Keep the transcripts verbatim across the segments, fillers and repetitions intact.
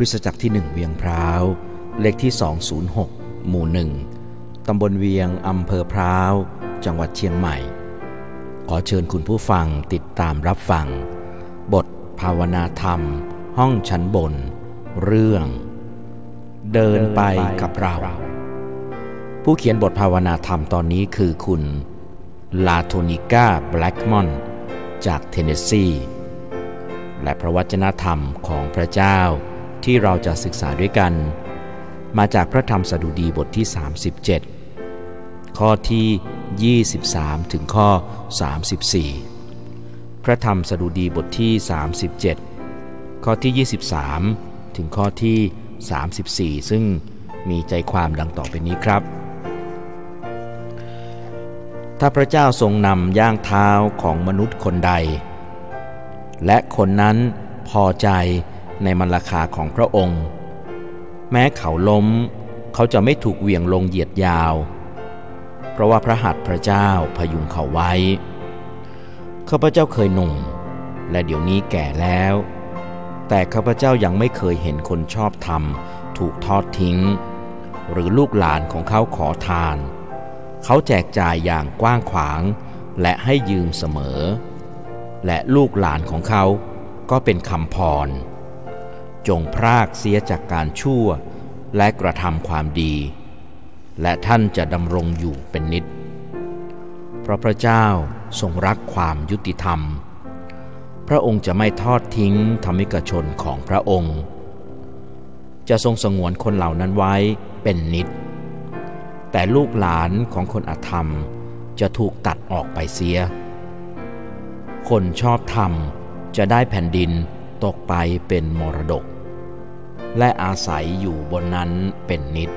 คริสตจักรที่หนึ่งเวียงพร้าวเลขที่สองศูนย์หกหมู่หนึ่งตำบลเวียงอำเภอพร้าวจังหวัดเชียงใหม่ขอเชิญคุณผู้ฟังติดตามรับฟังบทภาวนาธรรมห้องชั้นบนเรื่องเดินไปกับเราผู้เขียนบทภาวนาธรรมตอนนี้คือคุณลาโทนิก้าแบล็กมอนจากเทนเนสซีและพระวจนะธรรมของพระเจ้าที่เราจะศึกษาด้วยกันมาจากพระธรรมสดุดีบทที่สามสิบเจ็ดข้อที่ยี่สิบสามถึงข้อสามสิบสี่พระธรรมสดุดีบทที่สามสิบเจ็ดข้อที่ยี่สิบสามถึงข้อที่สามสิบสี่ซึ่งมีใจความดังต่อไปนี้ครับถ้าพระเจ้าทรงนำย่างเท้าของมนุษย์คนใดและคนนั้นพอใจในมรรคาของพระองค์แม้เขาล้มเขาจะไม่ถูกเหวี่ยงลงเหยียดยาวเพราะว่าพระหัตถ์พระเจ้าพยุงเขาไว้ข้าพเจ้าเคยหนุ่มและเดี๋ยวนี้แก่แล้วแต่ข้าพเจ้ายังไม่เคยเห็นคนชอบธรรมถูกทอดทิ้งหรือลูกหลานของเขาขอทานเขาแจกจ่ายอย่างกว้างขวางและให้ยืมเสมอและลูกหลานของเขาก็เป็นคำพรจงพรากเสียจากการชั่วและกระทำความดีและท่านจะดำรงอยู่เป็นนิจเพราะพระเจ้าทรงรักความยุติธรรมพระองค์จะไม่ทอดทิ้งธรรมิกชนของพระองค์จะทรงสงวนคนเหล่านั้นไว้เป็นนิจแต่ลูกหลานของคนอธรรมจะถูกตัดออกไปเสียคนชอบธรรมจะได้แผ่นดินตกไปเป็นมรดกและอาศัยอยู่บนนั้นเป็นนิจ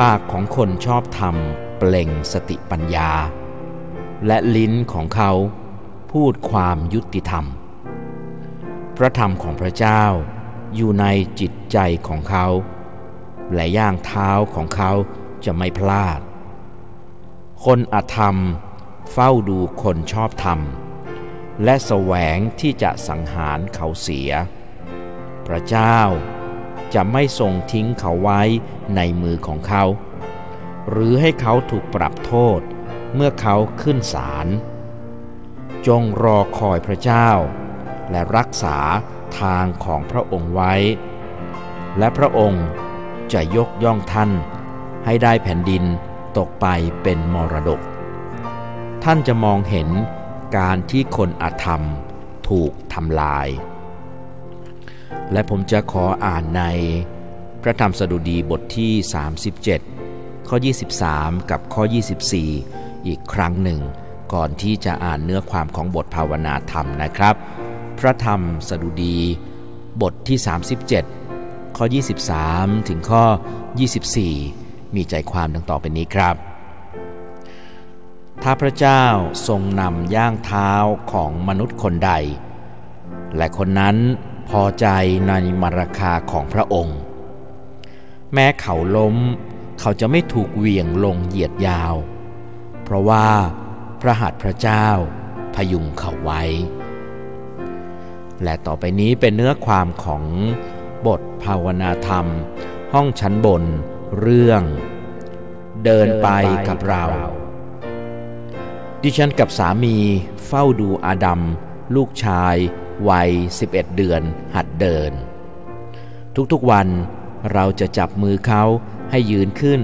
ปากของคนชอบธรรมเปล่งสติปัญญาและลิ้นของเขาพูดความยุติธรรมพระธรรมของพระเจ้าอยู่ในจิตใจของเขาและย่างเท้าของเขาจะไม่พลาดคนอธรรมเฝ้าดูคนชอบธรรมและแสวงที่จะสังหารเขาเสียพระเจ้าจะไม่ทรงทิ้งเขาไว้ในมือของเขาหรือให้เขาถูกปรับโทษเมื่อเขาขึ้นศาลจงรอคอยพระเจ้าและรักษาทางของพระองค์ไว้และพระองค์จะยกย่องท่านให้ได้แผ่นดินตกไปเป็นมรดกท่านจะมองเห็นการที่คนอธรรมถูกทำลายและผมจะขออ่านในพระธรรมสดุดีบทที่สามสิบเจ็ดข้อยี่สิบสามกับข้อยี่สิบสี่อีกครั้งหนึ่งก่อนที่จะอ่านเนื้อความของบทภาวนาธรรมนะครับพระธรรมสดุดีบทที่สามสิบเจ็ดข้อยี่สิบสามถึงข้อยี่สิบสี่มีใจความดังต่อไปนี้ครับถ้าพระเจ้าทรงนำย่างเท้าของมนุษย์คนใดและคนนั้นพอใจในมรรคาของพระองค์แม้เขาล้มเขาจะไม่ถูกเหวี่ยงลงเหยียดยาวเพราะว่าพระหัตถ์พระเจ้าพยุงเขาไว้และต่อไปนี้เป็นเนื้อความของบทภาวนาธรรมห้องชั้นบนเรื่องเดินไปกับเราดิฉันกับสามีเฝ้าดูอาดัมลูกชายวัยสิบเอ็ดเดือนหัดเดินทุกๆวันเราจะจับมือเขาให้ยืนขึ้น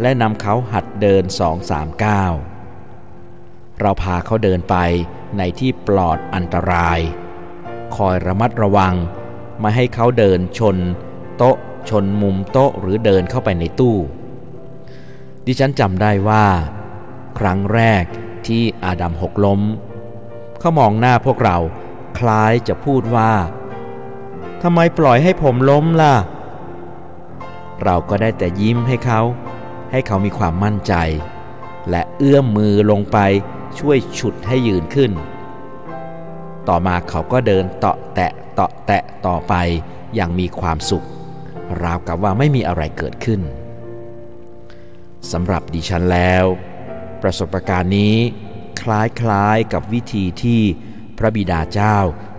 และนำเขาหัดเดิน สอง สาม ก้าวเราพาเขาเดินไปในที่ปลอดอันตรายคอยระมัดระวังไม่ให้เขาเดินชนโต๊ะชนมุมโต๊ะหรือเดินเข้าไปในตู้ดิฉันจำได้ว่าครั้งแรกที่อาดัมหกล้มเขามองหน้าพวกเราคล้ายจะพูดว่าทำไมปล่อยให้ผมล้มล่ะเราก็ได้แต่ยิ้มให้เขาให้เขามีความมั่นใจและเอื้อมมือลงไปช่วยฉุดให้ยืนขึ้นต่อมาเขาก็เดินเตาะแตะเตาะแตะต่อไปอย่างมีความสุขราวกับว่าไม่มีอะไรเกิดขึ้นสำหรับดิฉันแล้วประสบการณ์นี้คล้ายๆกับวิธีที่พระบิดาเจ้า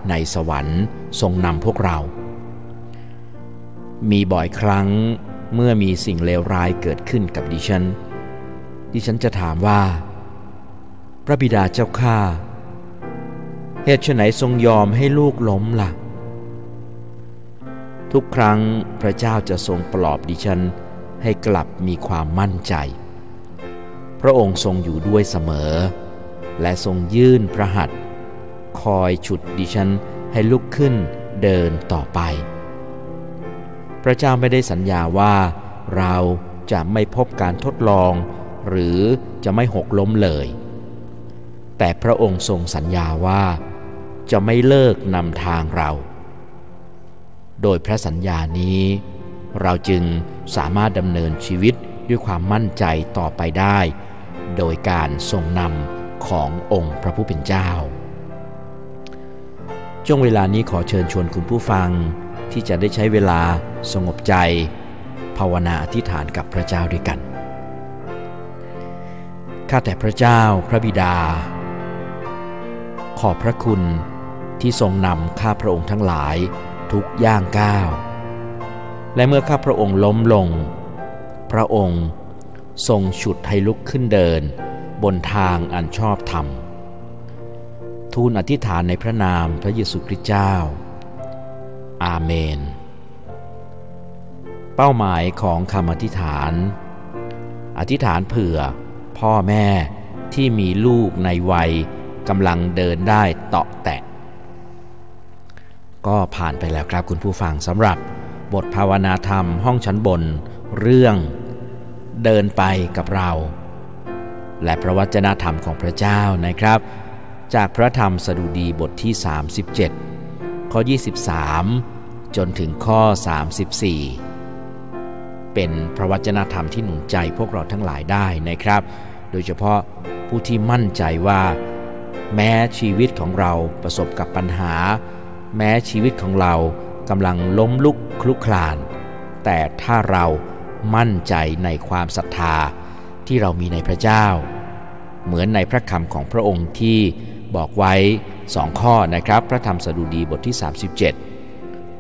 ในสวรรค์ทรงนำพวกเรา มีบ่อยครั้งเมื่อมีสิ่งเลวร้ายเกิดขึ้นกับดิฉันดิฉันจะถามว่าพระบิดาเจ้าข้าเหตุไฉนทรงยอมให้ลูกล้มล่ะทุกครั้งพระเจ้าจะทรงปลอบดิฉันให้กลับมีความมั่นใจพระองค์ทรงอยู่ด้วยเสมอและทรงยื่นพระหัตถ์คอยฉุดดิฉันให้ลุกขึ้นเดินต่อไปพระเจ้าไม่ได้สัญญาว่าเราจะไม่พบการทดลองหรือจะไม่หกล้มเลยแต่พระองค์ทรงสัญญาว่าจะไม่เลิกนำทางเราโดยพระสัญญานี้เราจึงสามารถดำเนินชีวิตด้วยความมั่นใจต่อไปได้โดยการทรงนำขององค์พระผู้เป็นเจ้าช่วงเวลานี้ขอเชิญชวนคุณผู้ฟังที่จะได้ใช้เวลาสงบใจภาวนาอธิษฐานกับพระเจ้าด้วยกันข้าแต่พระเจ้าพระบิดาขอบพระคุณที่ทรงนำข้าพระองค์ทั้งหลายทุกย่างก้าวและเมื่อข้าพระองค์ล้มลงพระองค์ทรงฉุดให้ลุกขึ้นเดินบนทางอันชอบธรรมทูลอธิษฐานในพระนามพระเยซูคริสต์เจ้าอาเมนเป้าหมายของคำอธิษฐานอธิษฐานเผื่อพ่อแม่ที่มีลูกในวัยกำลังเดินได้เตาะแตะก็ผ่านไปแล้วครับคุณผู้ฟังสำหรับบทภาวนาธรรมห้องชั้นบนเรื่องเดินไปกับเราและพระวจนะธรรมของพระเจ้านะครับจากพระธรรมสดุดีบทที่สามสิบเจ็ดข้อยี่สิบสามจนถึงข้อสามสิบสี่เป็นพระวจนะธรรมที่หนุนใจพวกเราทั้งหลายได้นะครับโดยเฉพาะผู้ที่มั่นใจว่าแม้ชีวิตของเราประสบกับปัญหาแม้ชีวิตของเรากำลังล้มลุกคลุกคลานแต่ถ้าเรามั่นใจในความศรัทธาที่เรามีในพระเจ้าเหมือนในพระคำของพระองค์ที่บอกไว้สองข้อนะครับพระธรรมสดุดีบทที่สามสิบเจ็ด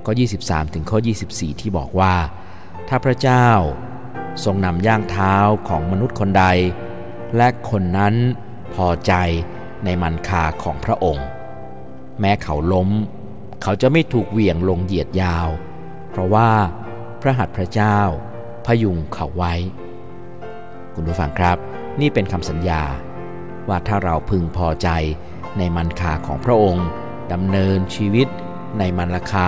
ข้อยี่สิบสามถึงข้อยี่สิบสี่ที่บอกว่าถ้าพระเจ้าทรงนำย่างเท้าของมนุษย์คนใดและคนนั้นพอใจในมันคาของพระองค์แม้เขาล้มเขาจะไม่ถูกเหวี่ยงลงเหยียดยาวเพราะว่าพระหัตถ์พระเจ้าพยุงเขาไว้คุณผู้ฟังครับนี่เป็นคำสัญญาว่าถ้าเราพึงพอใจในมันคาของพระองค์ดำเนินชีวิตในมันคา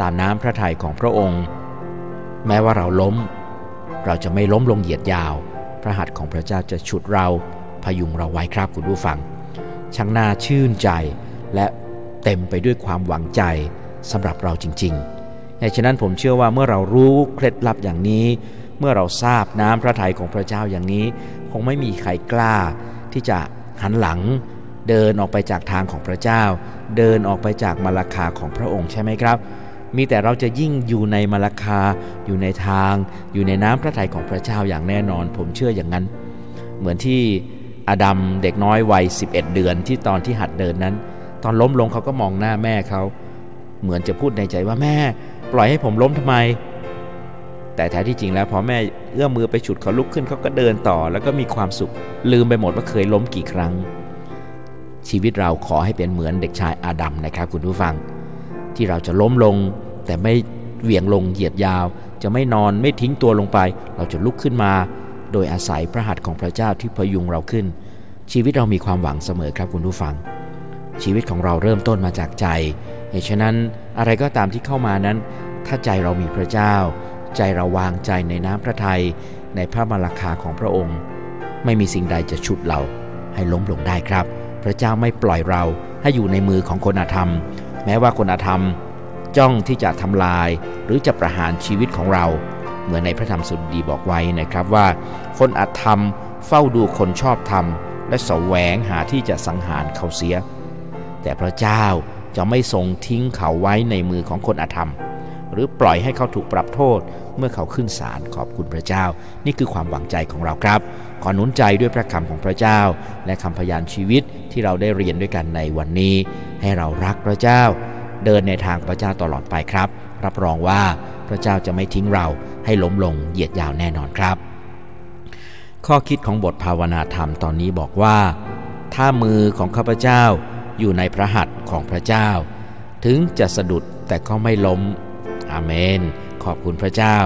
ตามน้ำพระทัยของพระองค์แม้ว่าเราล้มเราจะไม่ล้มลงเหยียดยาวพระหัตถ์ของพระเจ้าจะฉุดเราพยุงเราไว้ครับคุณผู้ฟังช่างน่าชื่นใจและเต็มไปด้วยความหวังใจสำหรับเราจริงๆในฉะนั้นผมเชื่อว่าเมื่อเรารู้เคล็ดลับอย่างนี้เมื่อเราทราบน้ำพระทัยของพระเจ้าอย่างนี้คงไม่มีใครกล้าที่จะหันหลังเดินออกไปจากทางของพระเจ้าเดินออกไปจากมรรคาของพระองค์ใช่ไหมครับมีแต่เราจะยิ่งอยู่ในมรรคาอยู่ในทางอยู่ในน้ำพระทัยของพระเจ้าอย่างแน่นอนผมเชื่ออย่างนั้นเหมือนที่อาดัมเด็กน้อยวัยสิบเอ็ดเดือนที่ตอนที่หัดเดินนั้นตอนล้มลงเขาก็มองหน้าแม่เขาเหมือนจะพูดในใจว่าแม่ปล่อยให้ผมล้มทำไมแต่แท้ที่จริงแล้วพอแม่เอื้อมมือไปฉุดเขาลุกขึ้นเขาก็เดินต่อแล้วก็มีความสุขลืมไปหมดว่าเคยล้มกี่ครั้งชีวิตเราขอให้เป็นเหมือนเด็กชายอาดัมนะครับคุณผู้ฟังที่เราจะล้มลงแต่ไม่เหวี่ยงลงเหยียดยาวจะไม่นอนไม่ทิ้งตัวลงไปเราจะลุกขึ้นมาโดยอาศัยพระหัตถ์ของพระเจ้าที่พยุงเราขึ้นชีวิตเรามีความหวังเสมอครับคุณผู้ฟังชีวิตของเราเริ่มต้นมาจากใจเหตุฉะนั้นอะไรก็ตามที่เข้ามานั้นถ้าใจเรามีพระเจ้าใจเราวางใจในน้ำพระทัยในพระมรรคาของพระองค์ไม่มีสิ่งใดจะฉุดเราให้ล้มลงได้ครับพระเจ้าไม่ปล่อยเราให้อยู่ในมือของคนอธรรมแม้ว่าคนอธรรมจ้องที่จะทำลายหรือจะประหารชีวิตของเราเหมือนในพระธรรมสดุดีบอกไว้นะครับว่าคนอธรรมเฝ้าดูคนชอบธรรมและแสวงหาที่จะสังหารเขาเสียแต่พระเจ้าจะไม่ทรงทิ้งเขาไว้ในมือของคนอธรรมหรือปล่อยให้เขาถูกปรับโทษเมื่อเขาขึ้นศาลขอบคุณพระเจ้านี่คือความหวังใจของเราครับขอหนุนใจด้วยพระคำของพระเจ้าและคำพยานชีวิตที่เราได้เรียนด้วยกันในวันนี้ให้เรารักพระเจ้าเดินในทางพระเจ้าตลอดไปครับรับรองว่า พระเจ้าจะไม่ทิ้งเราให้ล้มลงเหยียดยาวแน่นอนครับข้อคิดของบทภาวนาธรรมตอนนี้บอกว่าถ้ามือของข้าพเจ้าอยู่ในพระหัตถ์ของพระเจ้าถึงจะสะดุดแต่ก็ไม่ล้มอาเมนขอบคุณพระเจ้า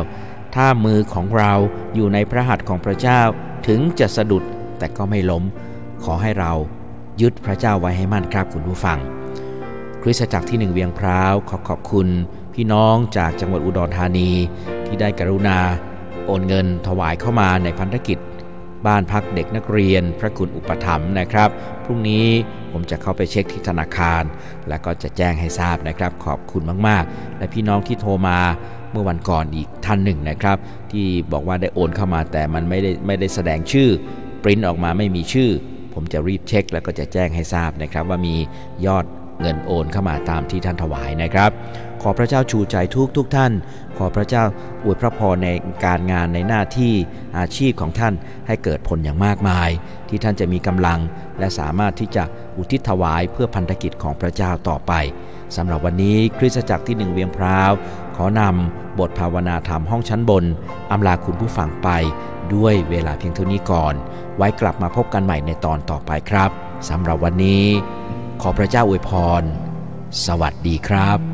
ถ้ามือของเราอยู่ในพระหัตถ์ของพระเจ้าถึงจะสะดุดแต่ก็ไม่ล้มขอให้เรายึดพระเจ้าไว้ให้มั่นครับคุณผู้ฟังคริสตจักรที่หนึ่งเวียงพร้าวขอขอบคุณพี่น้องจากจังหวัดอุดรธานีที่ได้กรุณาโอนเงินถวายเข้ามาในพันธกิจบ้านพักเด็กนักเรียนพระคุณอุปถัมภ์นะครับพรุ่งนี้ผมจะเข้าไปเช็คที่ธนาคารแล้วก็จะแจ้งให้ทราบนะครับขอบคุณมากๆและพี่น้องที่โทรมาเมื่อวันก่อนอีกท่านหนึ่งนะครับที่บอกว่าได้โอนเข้ามาแต่มันไม่ได้ไม่ได้แสดงชื่อปริ้นออกมาไม่มีชื่อผมจะรีบเช็คแล้วก็จะแจ้งให้ทราบนะครับว่ามียอดเงินโอนเข้ามาตามที่ท่านถวายนะครับขอพระเจ้าชูใจทุกทุกท่านขอพระเจ้าอวยพระพรในการงานในหน้าที่อาชีพของท่านให้เกิดผลอย่างมากมายที่ท่านจะมีกำลังและสามารถที่จะอุทิศถวายเพื่อพันธกิจของพระเจ้าต่อไปสำหรับวันนี้คริสตจักรที่หนึ่งเวียงพร้าวขอนำบทภาวนาธรรมห้องชั้นบนอำลาคุณผู้ฟังไปด้วยเวลาเพียงเท่านี้ก่อนไว้กลับมาพบกันใหม่ในตอนต่อไปครับสำหรับวันนี้ขอพระเจ้าอวยพรสวัสดีครับ